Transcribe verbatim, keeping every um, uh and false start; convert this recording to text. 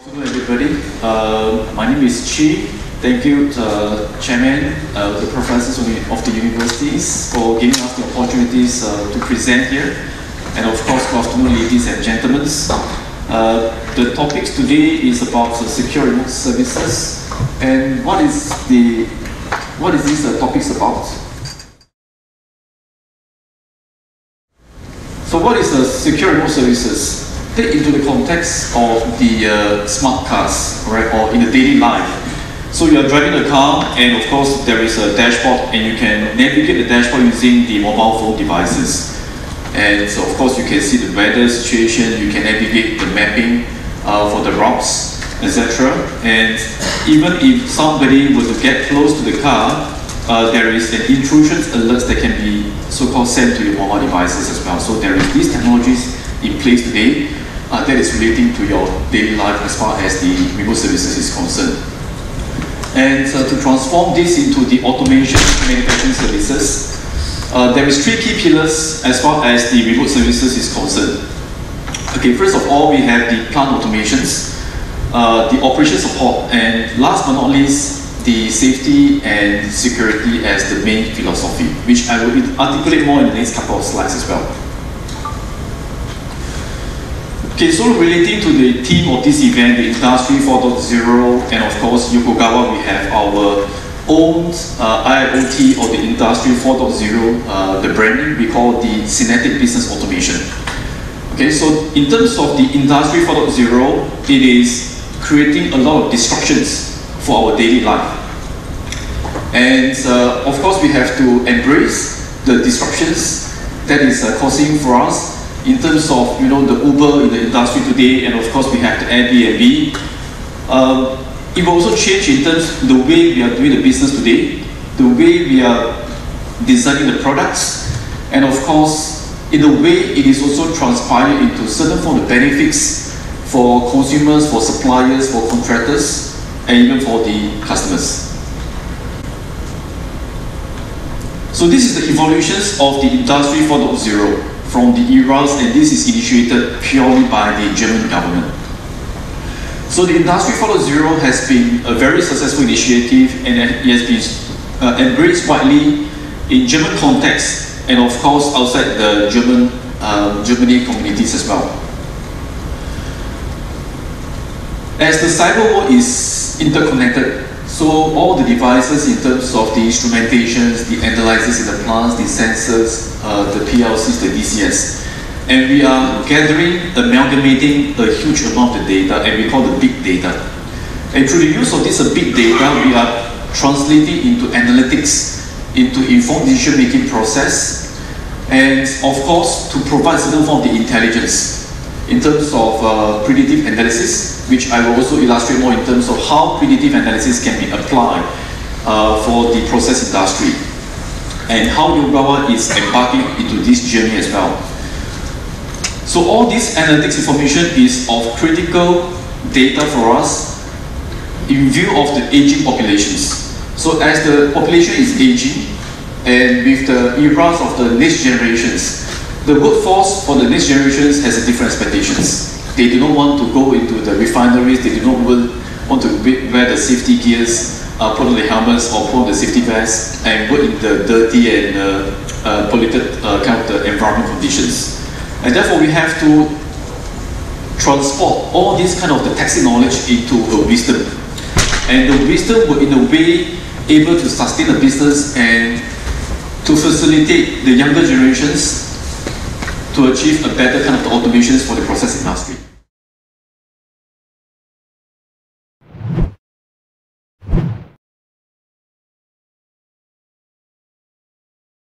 Hello everybody, uh, my name is Chi. Thank you, uh, Chairman, uh, the professors of the universities for giving us the opportunities uh, to present here. And of course, good afternoon ladies and gentlemen. Uh, the topic today is about uh, secure remote services. And what is the what is this uh, topic about? So what is uh, secure remote services? Take into the context of the uh, smart cars, right, or in the daily life. So you are driving a car, and of course there is a dashboard, and you can navigate the dashboard using the mobile phone devices. And so of course you can see the weather situation, you can navigate the mapping uh, for the routes, et cetera. And even if somebody were to get close to the car, uh, there is an intrusion alert that can be so-called sent to your mobile devices as well. So there is these technologies in place today. Uh, that is relating to your daily life as far as the remote services is concerned. And uh, to transform this into the automation manufacturing services, uh, there is three key pillars as far as the remote services is concerned. Okay, first of all, we have the plant automations, uh, the operation support, and last but not least, the safety and security as the main philosophy, which I will articulate more in the next couple of slides as well. Okay, so relating to the theme of this event, the Industry four point zero, and of course, Yokogawa, we have our own uh, I O T or the Industry four point zero, uh, the branding we call the Synetic Business Automation. Okay, so in terms of the Industry four point zero, it is creating a lot of disruptions for our daily life. And uh, of course, we have to embrace the disruptions that is uh, causing for us. In terms of, you know, the Uber in the industry today, and of course we have the Airbnb. Um, it will also change in terms of the way we are doing the business today, the way we are designing the products, and of course, in a way it is also transpiring into certain form of benefits for consumers, for suppliers, for contractors, and even for the customers. So this is the evolutions of the Industry four point zero. From the E R A S, and this is initiated purely by the German government. So the Industry four point zero has been a very successful initiative, and it has been uh, embraced widely in German context, and of course outside the German uh, Germany communities as well. As the cyber world is interconnected, so all the devices in terms of the instrumentations, the analyzers in the plants, the sensors, uh, the P L Cs, the D C S. And we are gathering, amalgamating a huge amount of data, and we call it big data. And through the use of this big data, we are translating into analytics, into informed decision-making process, and of course, to provide certain form of the intelligence in terms of uh, predictive analysis, which I will also illustrate more in terms of how predictive analysis can be applied uh, for the process industry, and how Yokogawa is embarking into this journey as well. So all this analytics information is of critical data for us in view of the aging populations. So as the population is aging, and with the eras of the next generations, the workforce for the next generations has a different expectations. They do not want to go into the refineries, they do not want to wear the safety gears, uh, put on the helmets or put on the safety vests, and work in the dirty and uh, uh, polluted uh, kind of the environment conditions. And therefore we have to transport all this kind of the tacit knowledge into the wisdom. And the wisdom will in a way able to sustain the business and to facilitate the younger generations to achieve a better kind of automations for the process industry.